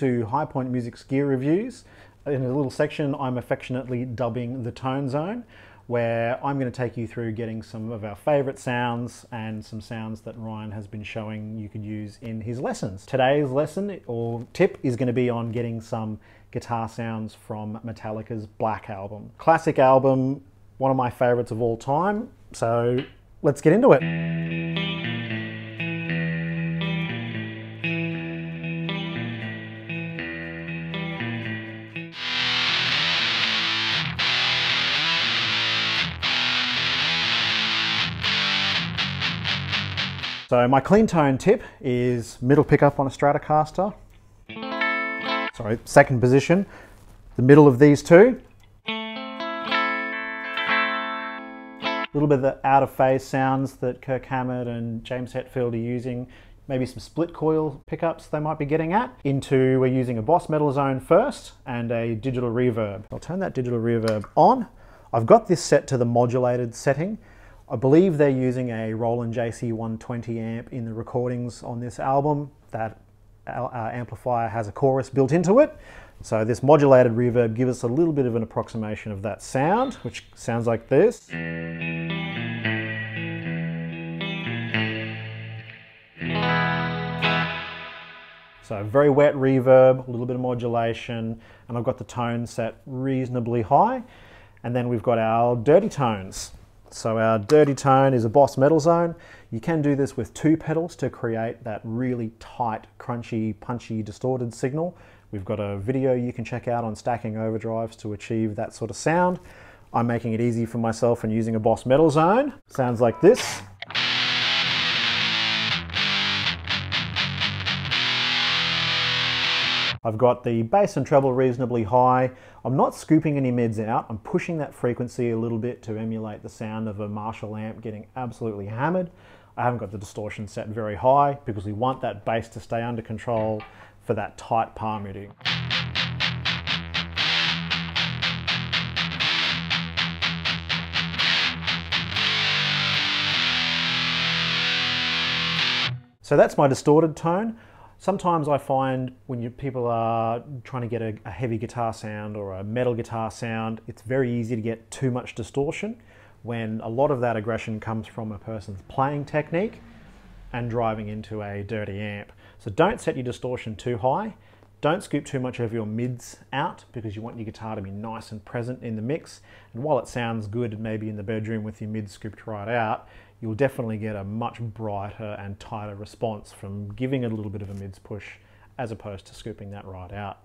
welcome to High Point Music's gear reviews. In a little section I'm affectionately dubbing the Tone Zone, where I'm going to take you through getting some of our favourite sounds and some sounds that Ryan has been showing you could use in his lessons. Today's lesson or tip is going to be on getting some guitar sounds from Metallica's Black Album. Classic album, one of my favourites of all time, so let's get into it. So my clean tone tip is middle pickup on a Stratocaster. Sorry, second position, the middle of these two. A little bit of the out of phase sounds that Kirk Hammett and James Hetfield are using. Maybe some split coil pickups they might be getting at. We're using a Boss Metal Zone first and a digital reverb. I'll turn that digital reverb on. I've got this set to the modulated setting. I believe they're using a Roland JC 120 amp in the recordings on this album. That amplifier has a chorus built into it. So this modulated reverb gives us a little bit of an approximation of that sound, which sounds like this. So very wet reverb, a little bit of modulation, and I've got the tone set reasonably high. And then we've got our dirty tones. So our dirty tone is a Boss Metal Zone. You can do this with two pedals to create that really tight, crunchy, punchy, distorted signal. We've got a video you can check out on stacking overdrives to achieve that sort of sound. I'm making it easy for myself and using a Boss Metal Zone. Sounds like this. I've got the bass and treble reasonably high. I'm not scooping any mids out. I'm pushing that frequency a little bit to emulate the sound of a Marshall amp getting absolutely hammered. I haven't got the distortion set very high because we want that bass to stay under control for that tight palm muting. So that's my distorted tone. Sometimes I find when people are trying to get a heavy guitar sound or a metal guitar sound, it's very easy to get too much distortion when a lot of that aggression comes from a person's playing technique and driving into a dirty amp. So don't set your distortion too high. Don't scoop too much of your mids out because you want your guitar to be nice and present in the mix. And while it sounds good maybe in the bedroom with your mids scooped right out, you'll definitely get a much brighter and tighter response from giving it a little bit of a mids push as opposed to scooping that right out.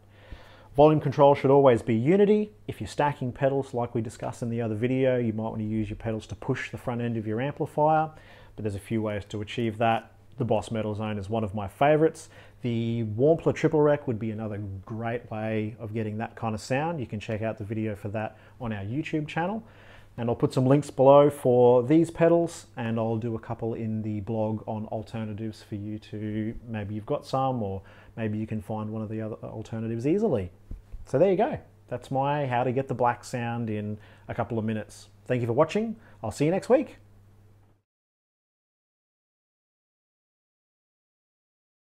Volume control should always be unity. If you're stacking pedals like we discussed in the other video, you might want to use your pedals to push the front end of your amplifier, but there's a few ways to achieve that. The Boss Metal Zone is one of my favorites. The Wampler Triple Rec would be another great way of getting that kind of sound. You can check out the video for that on our YouTube channel. And I'll put some links below for these pedals, and I'll do a couple in the blog on alternatives for you to, maybe you've got some, or maybe you can find one of the other alternatives easily. So there you go. That's my how to get the black sound in a couple of minutes. Thank you for watching. I'll see you next week.